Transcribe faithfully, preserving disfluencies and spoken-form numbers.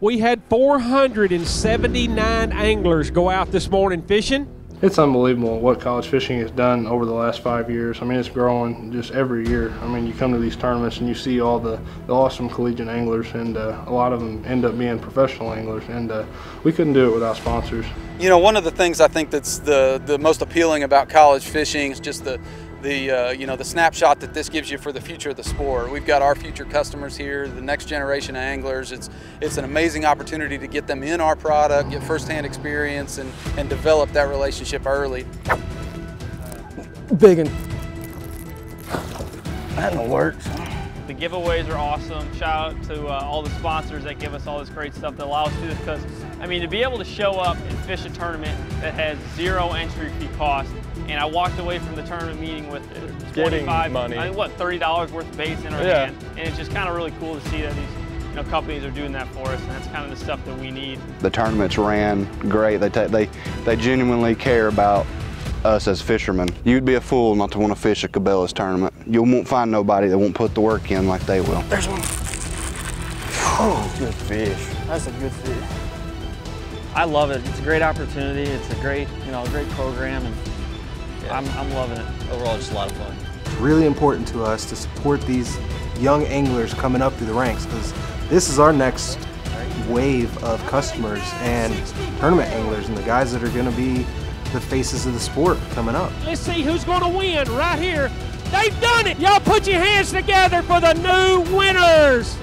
We had four hundred seventy-nine anglers go out this morning fishing. It's unbelievable what college fishing has done over the last five years. I mean, it's growing just every year. I mean, you come to these tournaments and you see all the, the awesome collegiate anglers, and uh, a lot of them end up being professional anglers, and uh, we couldn't do it without sponsors. You know, one of the things I think that's the, the most appealing about college fishing is just the the uh, you know, the snapshot that this gives you for the future of the sport. We've got our future customers here, the next generation of anglers. It's it's an amazing opportunity to get them in our product, get firsthand experience, and and develop that relationship early. Big one. That in the works. The giveaways are awesome. Shout out to uh, all the sponsors that give us all this great stuff that allow us to do this, because, I mean, to be able to show up and fish a tournament that has zero entry fee cost, and I walked away from the tournament meeting with twenty-five, money. I mean, what, thirty dollars worth of baits in our yeah. hand, and it's just kind of really cool to see that these you know, companies are doing that for us, and that's kind of the stuff that we need. The tournaments ran great. They, they, they genuinely care about us as fishermen. You'd be a fool not to want to fish a Cabela's tournament. You won't find nobody that won't put the work in like they will. There's one. Oh, good fish. That's a good fish. I love it. It's a great opportunity. It's a great, you know, a great program, and yeah. I'm, I'm loving it. Overall, just a lot of fun. It's really important to us to support these young anglers coming up through the ranks, because this is our next wave of customers and tournament anglers, and the guys that are going to be the faces of the sport coming up. Let's see who's going to win right here. They've done it. Y'all put your hands together for the new winners.